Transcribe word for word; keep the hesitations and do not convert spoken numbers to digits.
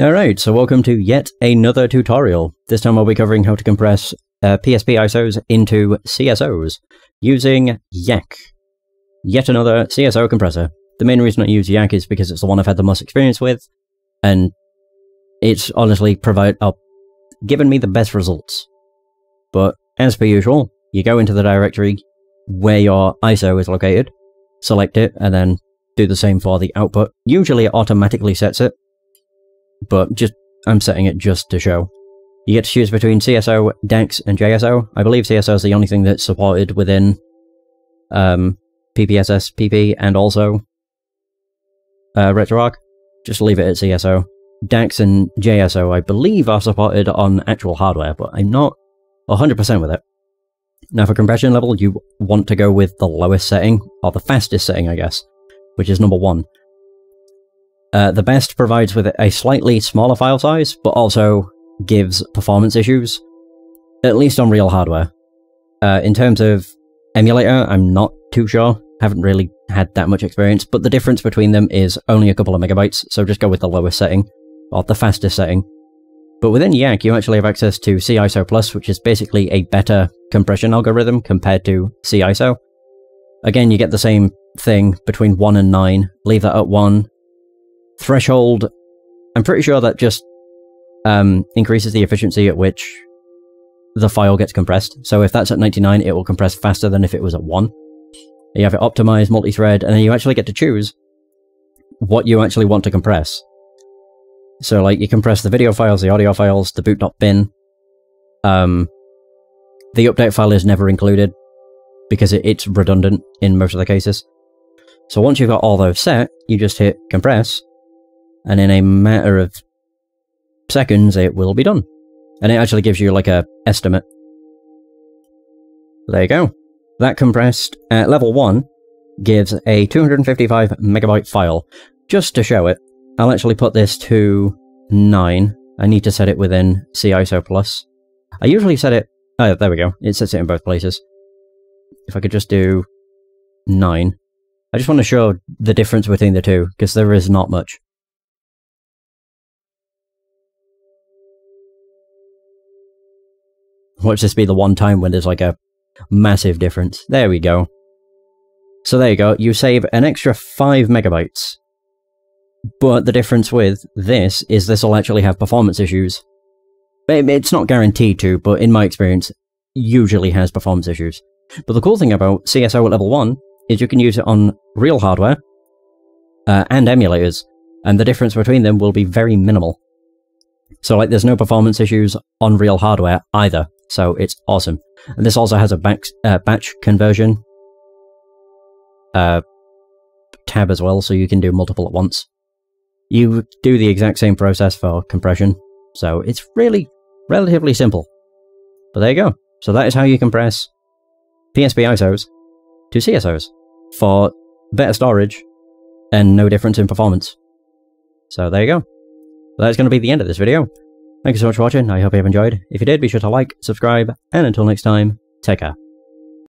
Alright, so welcome to yet another tutorial. This time I'll be covering how to compress uh, P S P I S Os into C S Os using Y A C C. Yet another C S O compressor. The main reason I use Y A C C is because it's the one I've had the most experience with, and it's honestly provide, uh, given me the best results. But as per usual, you go into the directory where your I S O is located, select it, and then do the same for the output. Usually it automatically sets it, but just I'm setting it just to show. You get to choose between C S O, DAX, and J S O. I believe C S O is the only thing that's supported within um, P P S S P P and also uh, RetroArch. Just leave it at C S O. DAX and J S O, I believe, are supported on actual hardware, but I'm not one hundred percent with it. Now, for compression level, you want to go with the lowest setting, or the fastest setting, I guess, which is number one. Uh, the best provides with a slightly smaller file size, but also gives performance issues, at least on real hardware. Uh, in terms of emulator, I'm not too sure. Haven't really had that much experience, but the difference between them is only a couple of megabytes, so just go with the lowest setting, or the fastest setting. But within Y A C C, you actually have access to C I S O Plus, which is basically a better compression algorithm compared to C I S O. Again, you get the same thing between one and nine, leave that at one. Threshold, I'm pretty sure that just um, increases the efficiency at which the file gets compressed. So if that's at ninety-nine, it will compress faster than if it was at one. You have it optimized, multi-thread, and then you actually get to choose what you actually want to compress. So like, you compress the video files, the audio files, the boot.bin. Um, the update file is never included because it, it's redundant in most of the cases. So once you've got all those set, you just hit compress, and in a matter of seconds it will be done. And it actually gives you like a estimate. There you go. That compressed at level one gives a two hundred fifty-five megabyte file. Just to show it, I'll actually put this to nine. I need to set it within C I S O Plus. I usually set it... oh, there we go. It sets it in both places. If I could just do nine. I just want to show the difference between the two, because there is not much. Watch this be the one time when there's like a massive difference. There we go. So there you go, you save an extra five megabytes. But the difference with this is this will actually have performance issues. It's not guaranteed to, but in my experience, usually has performance issues. But the cool thing about C S O at level one is you can use it on real hardware uh, and emulators, and the difference between them will be very minimal. So like, there's no performance issues on real hardware either, so it's awesome. And this also has a back, uh, batch conversion uh, tab as well, so you can do multiple at once. You do the exact same process for compression, so it's really relatively simple. But there you go. So that is how you compress P S P I S Os to C S Os for better storage and no difference in performance. So there you go. That's going to be the end of this video. Thank you so much for watching. I hope you have enjoyed. If you did, be sure to like, subscribe, and until next time, take care.